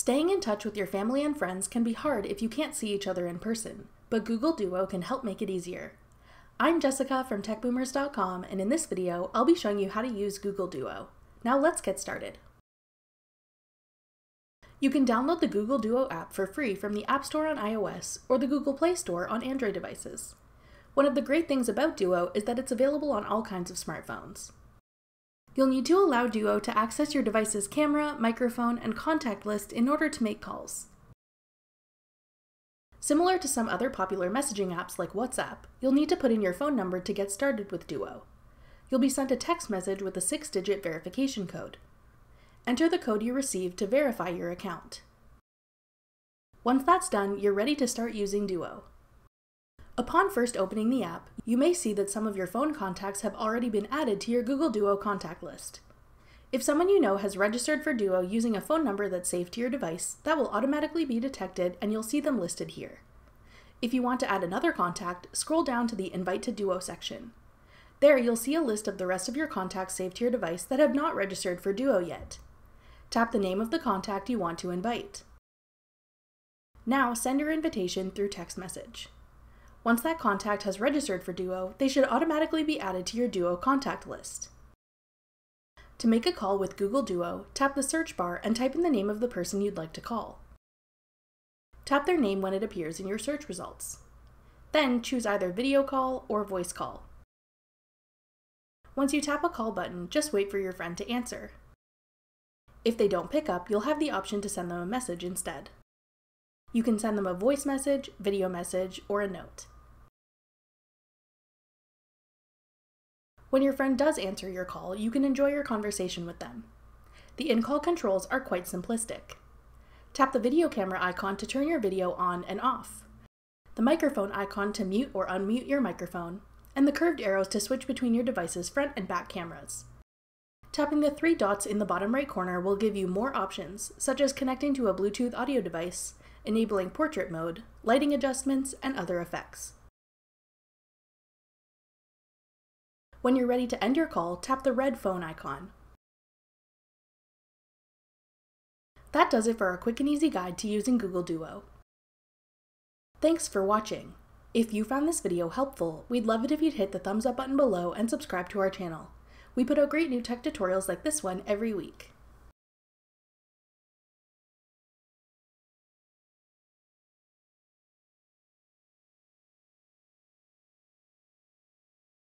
Staying in touch with your family and friends can be hard if you can't see each other in person, but Google Duo can help make it easier. I'm Jessica from TechBoomers.com, and in this video, I'll be showing you how to use Google Duo. Now let's get started. You can download the Google Duo app for free from the App Store on iOS or the Google Play Store on Android devices. One of the great things about Duo is that it's available on all kinds of smartphones. You'll need to allow Duo to access your device's camera, microphone, and contact list in order to make calls. Similar to some other popular messaging apps like WhatsApp, you'll need to put in your phone number to get started with Duo. You'll be sent a text message with a 6-digit verification code. Enter the code you received to verify your account. Once that's done, you're ready to start using Duo. Upon first opening the app, you may see that some of your phone contacts have already been added to your Google Duo contact list. If someone you know has registered for Duo using a phone number that's saved to your device, that will automatically be detected and you'll see them listed here. If you want to add another contact, scroll down to the Invite to Duo section. There you'll see a list of the rest of your contacts saved to your device that have not registered for Duo yet. Tap the name of the contact you want to invite. Now send your invitation through text message. Once that contact has registered for Duo, they should automatically be added to your Duo contact list. To make a call with Google Duo, tap the search bar and type in the name of the person you'd like to call. Tap their name when it appears in your search results. Then choose either video call or voice call. Once you tap a call button, just wait for your friend to answer. If they don't pick up, you'll have the option to send them a message instead. You can send them a voice message, video message, or a note. When your friend does answer your call, you can enjoy your conversation with them. The in-call controls are quite simplistic. Tap the video camera icon to turn your video on and off, the microphone icon to mute or unmute your microphone, and the curved arrows to switch between your device's front and back cameras. Tapping the three dots in the bottom right corner will give you more options, such as connecting to a Bluetooth audio device, enabling portrait mode, lighting adjustments, and other effects. When you're ready to end your call, tap the red phone icon. That does it for our quick and easy guide to using Google Duo. Thanks for watching. If you found this video helpful, we'd love it if you'd hit the thumbs up button below and subscribe to our channel. We put out great new tech tutorials like this one every week.